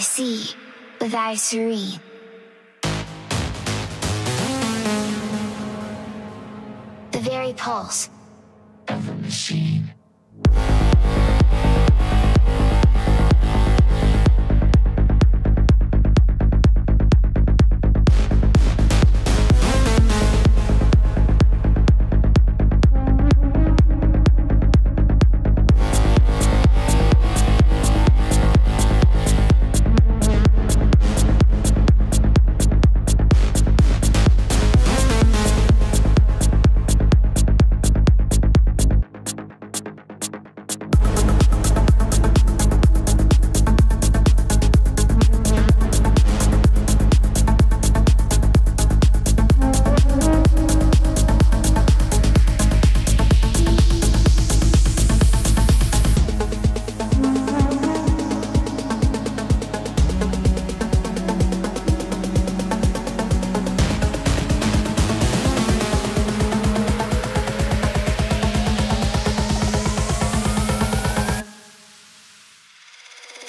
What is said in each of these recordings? see with Isuree. The very pulse of the machine.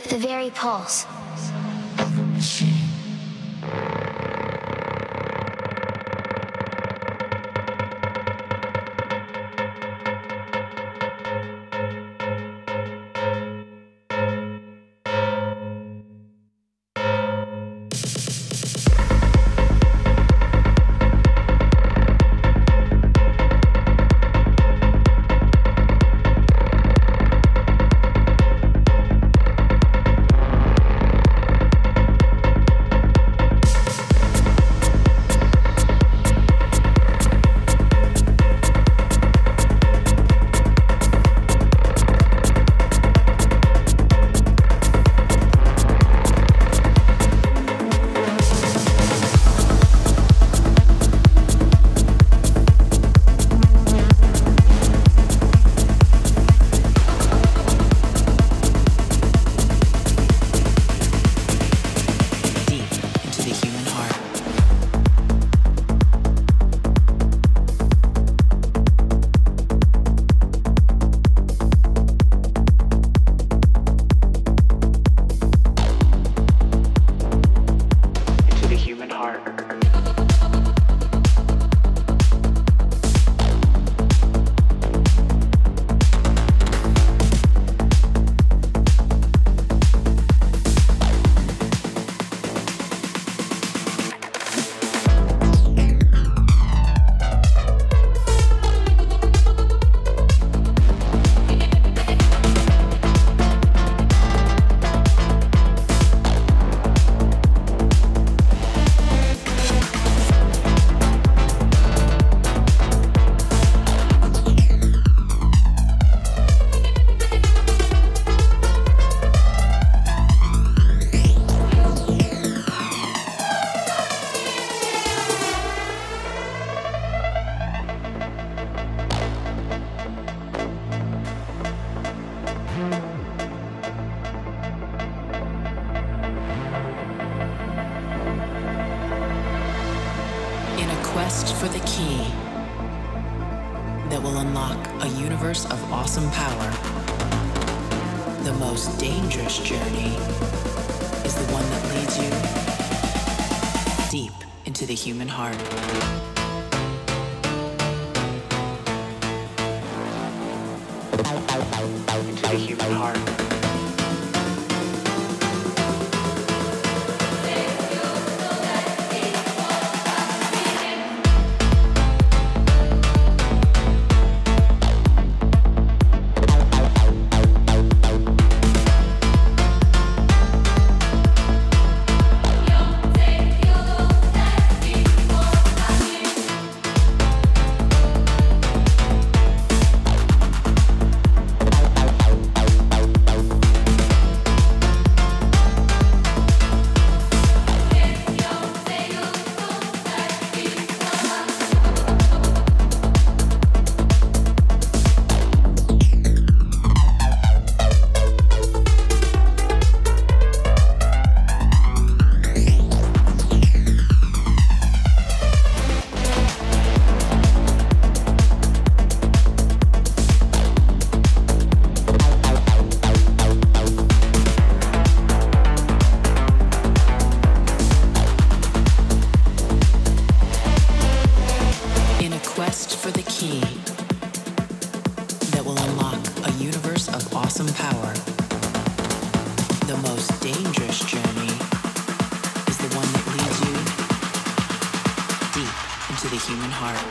The very pulse of the machine. Quest for the key that will unlock a universe of awesome power. The most dangerous journey is the one that leads you deep into the human heart. Into the human heart. awesome power. The most dangerous journey is the one that leads you deep into the human heart.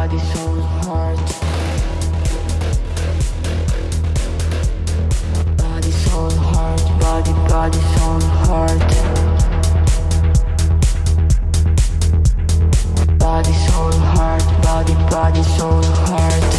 body, soul, heart. Body, soul, heart. Body, body, soul, heart. Body, soul, heart. Body, body, soul, heart.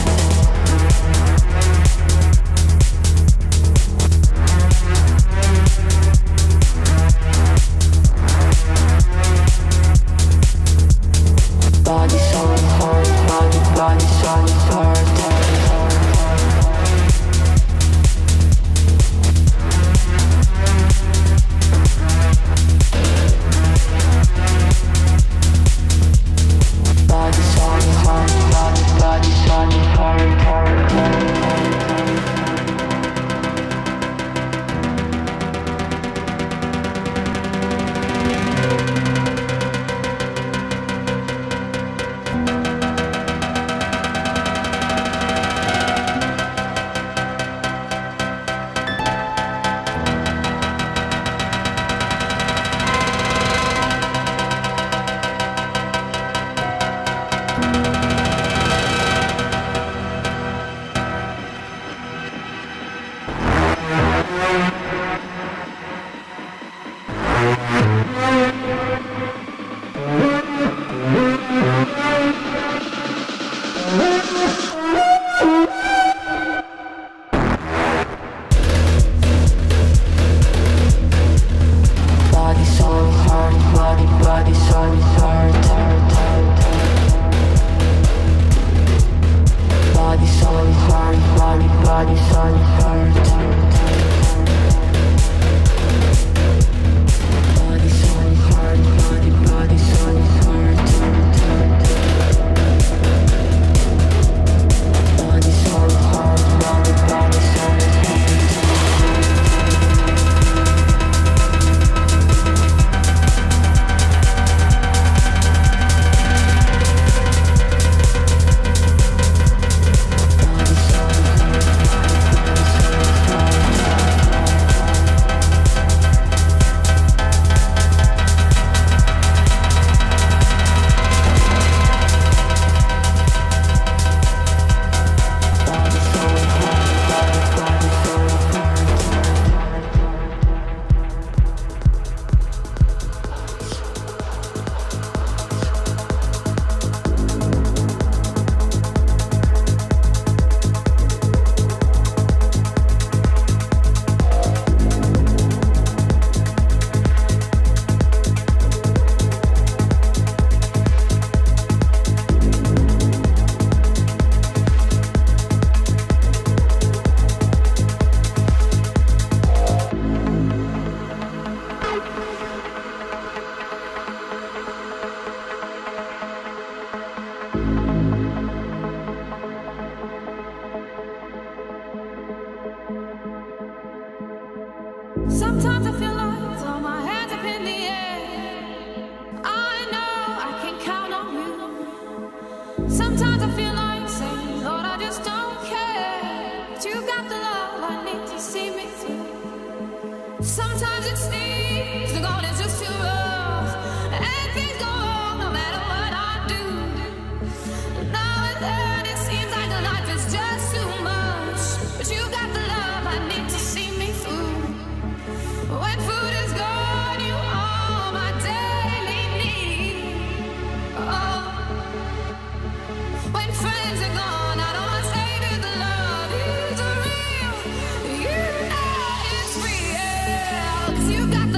You got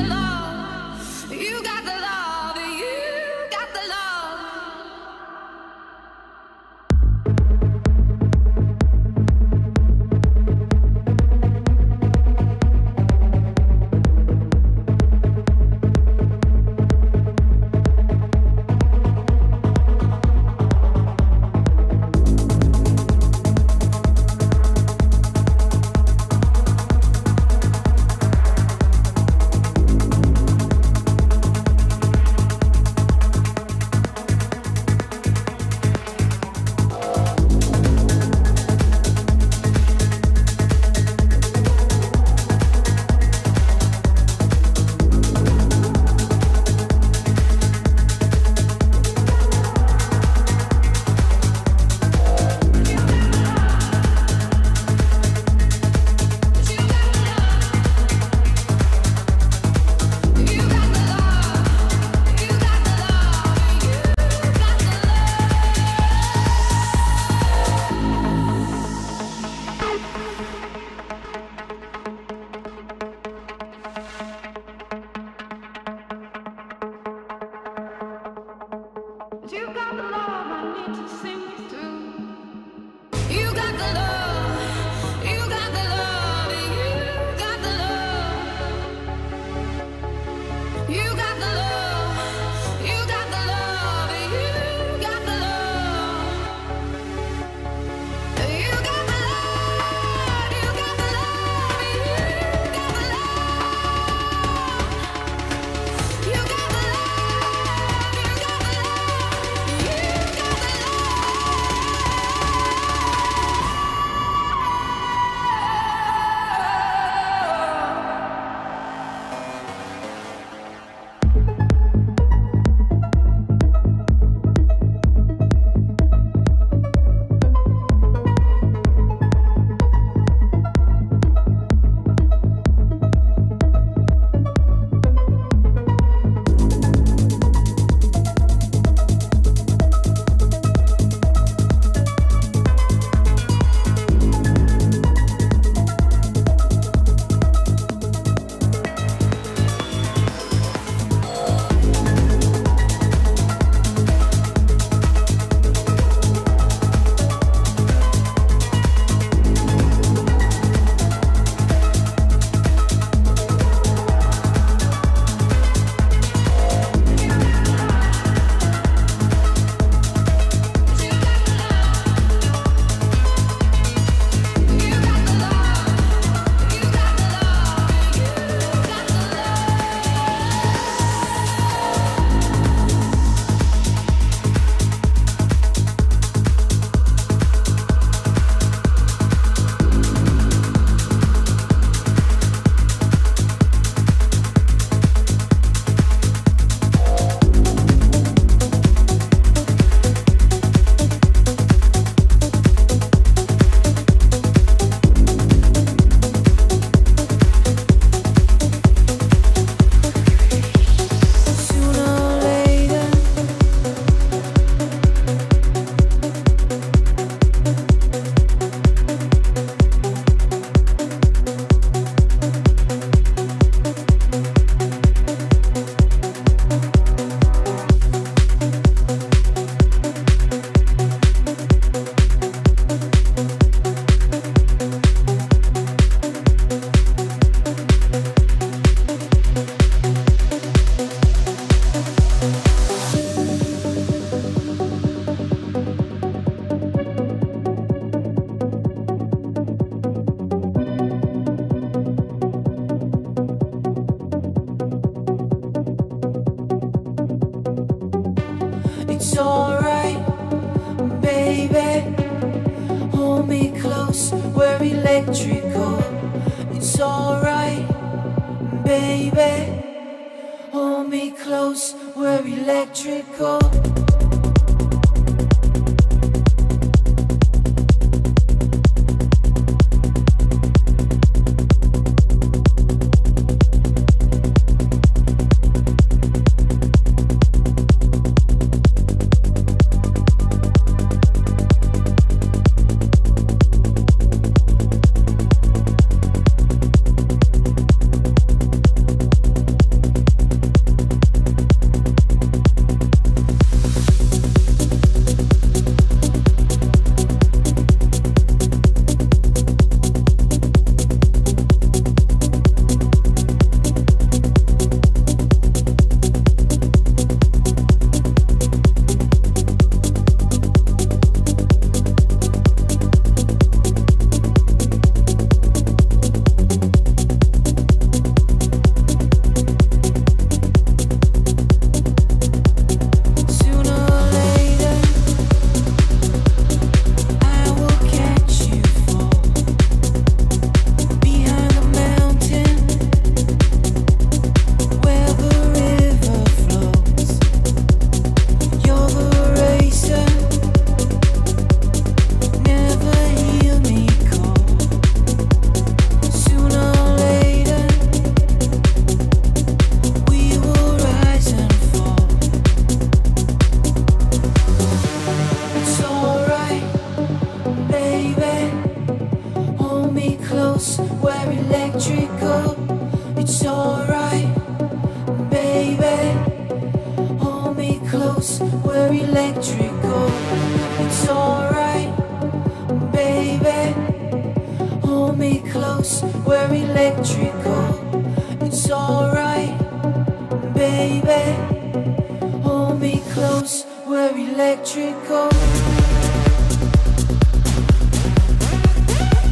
electrical. It's alright, baby. Hold me close, we're electrical. We're electrical, it's alright, baby. Hold me close, we're electrical, it's alright, baby. Hold me close, we're electrical, it's alright,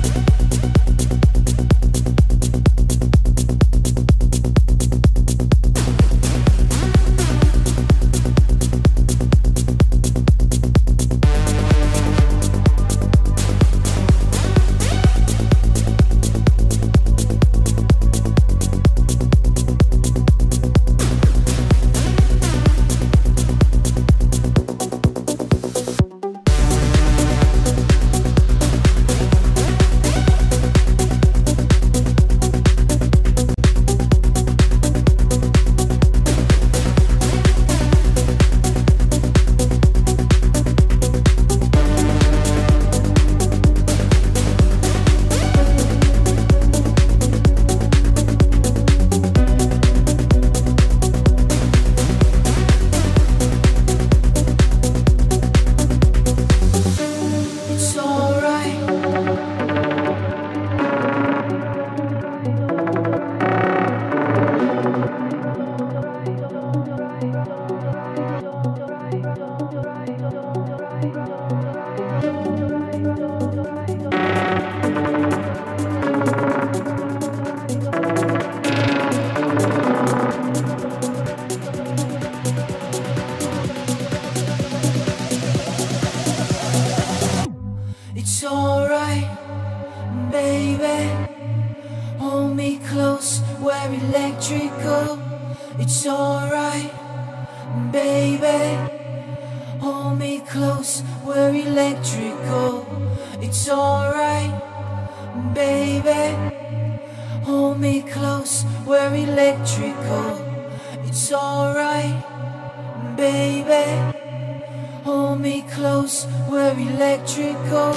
baby. Hold me close, we're electrical. It's alright, baby. Hold me close, we're electrical. It's alright, baby. Hold me close, we're electrical. It's alright, baby. Hold me close, we're electrical. It's alright, baby. Hold me close, we're electrical.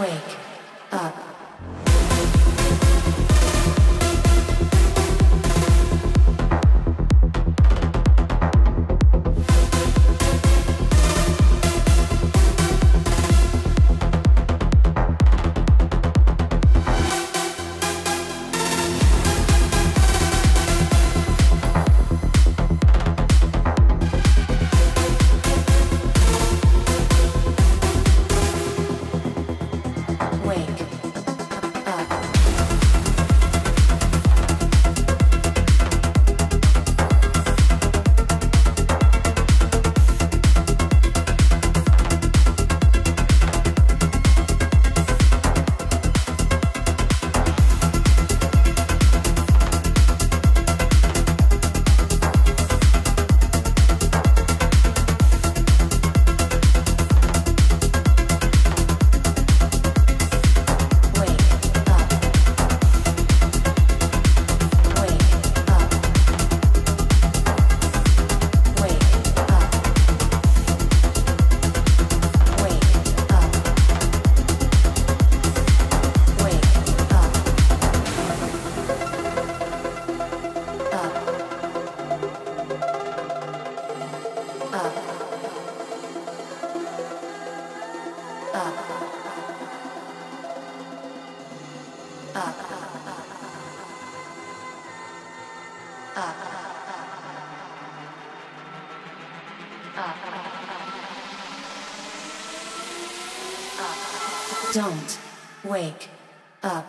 wake up. Don't wake up.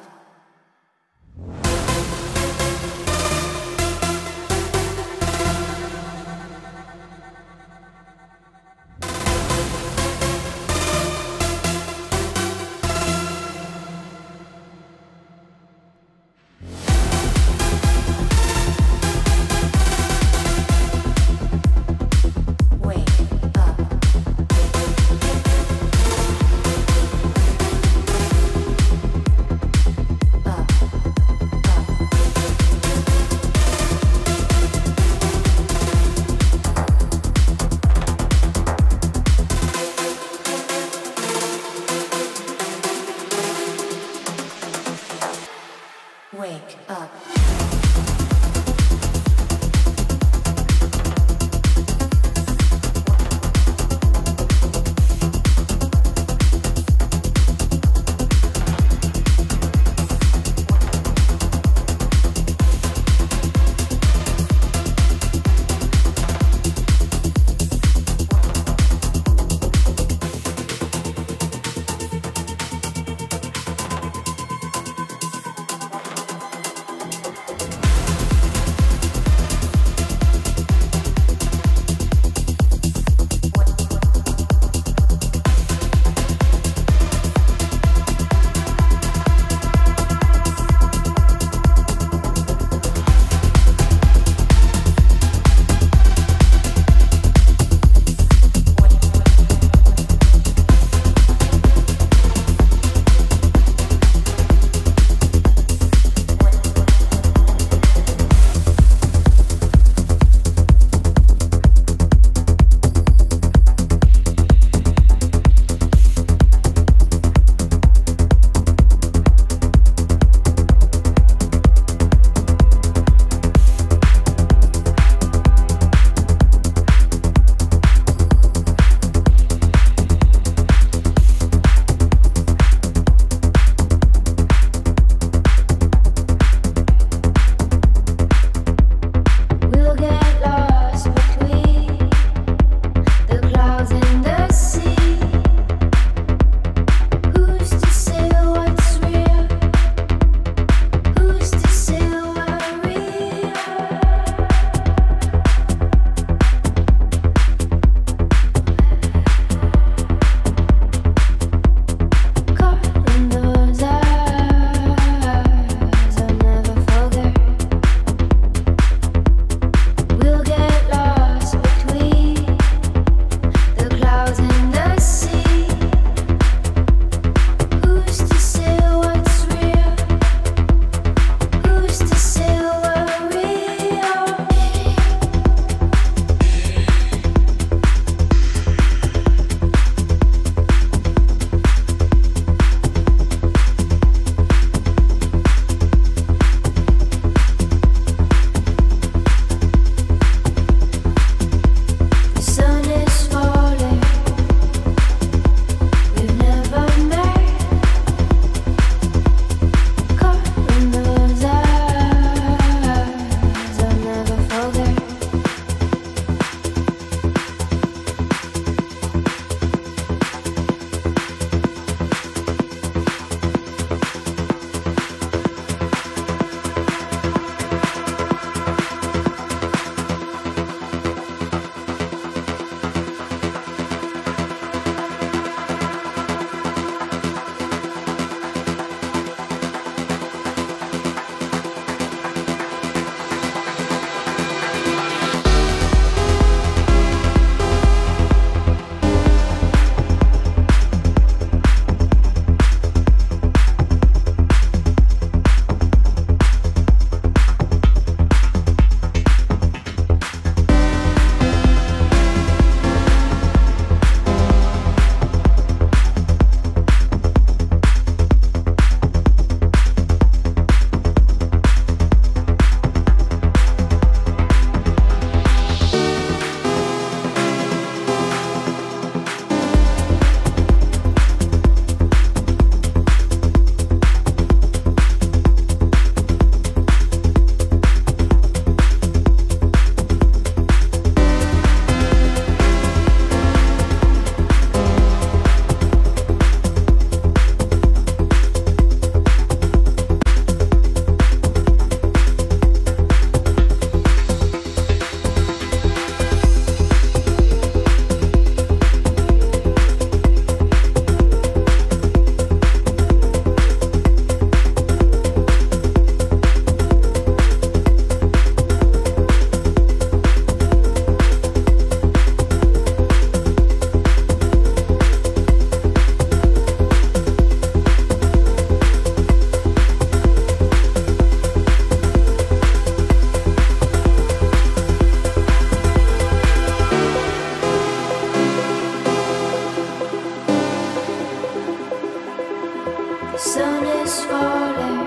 sun is falling.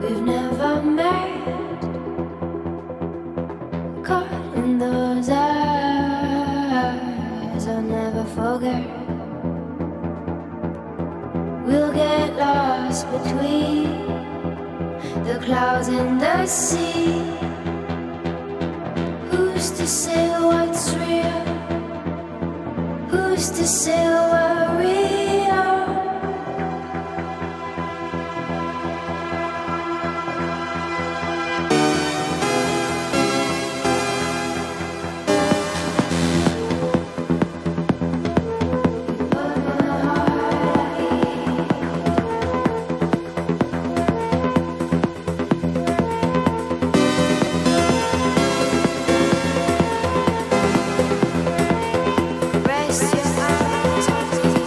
We've never met. Caught in those eyes, I'll never forget. We'll get lost between the clouds and the sea. Who's to say what's real? Who's to say we're real? Yes,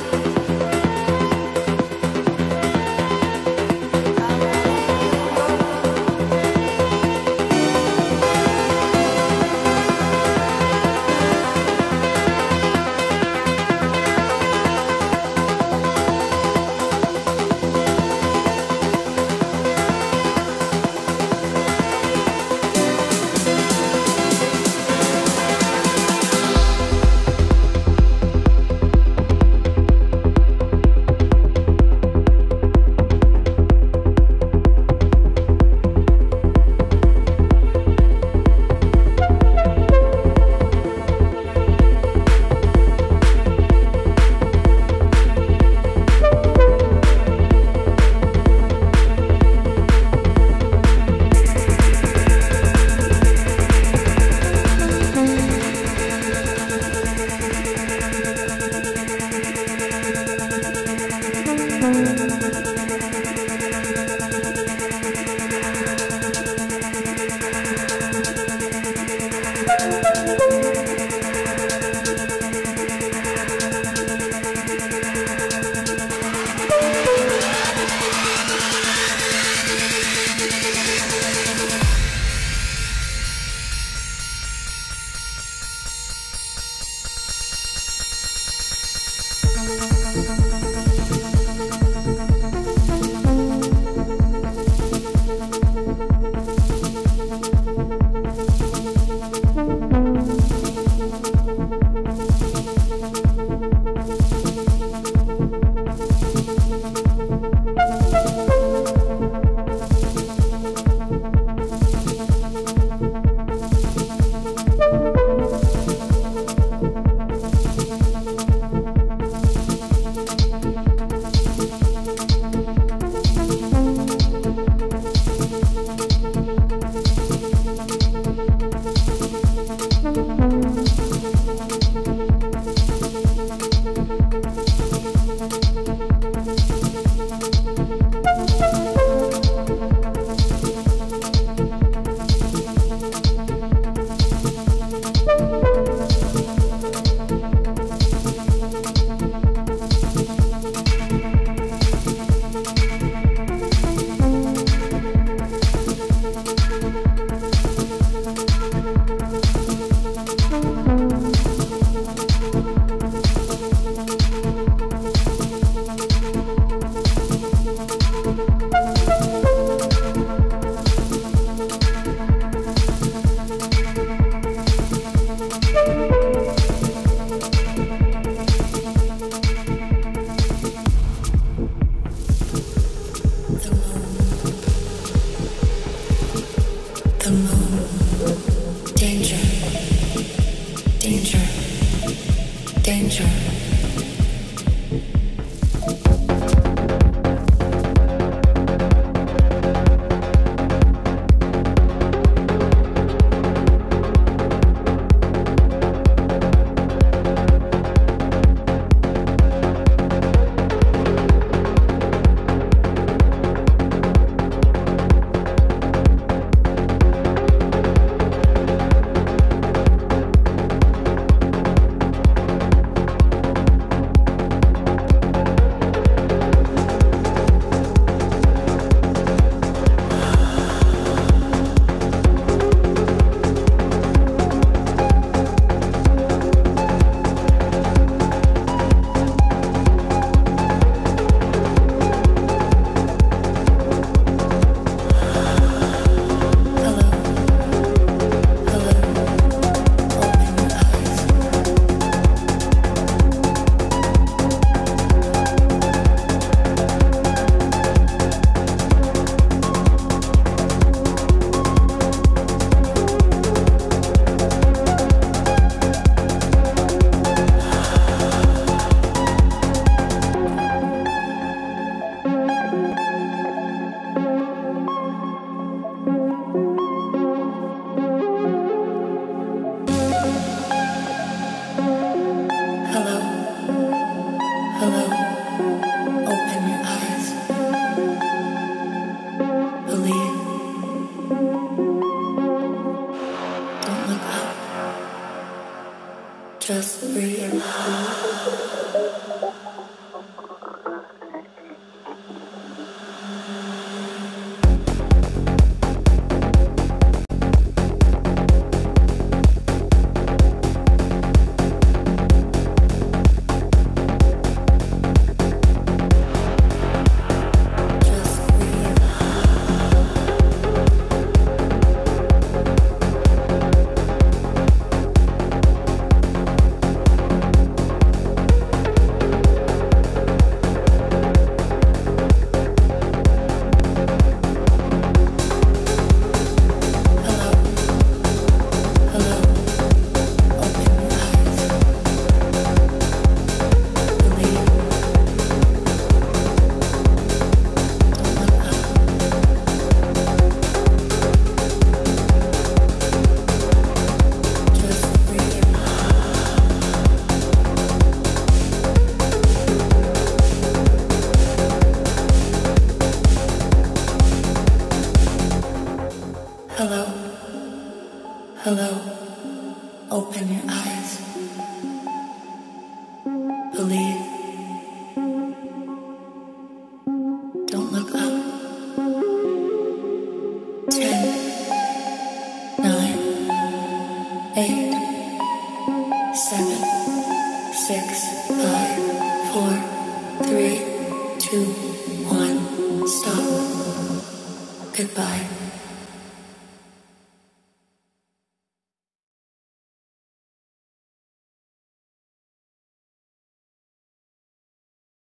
Goodbye.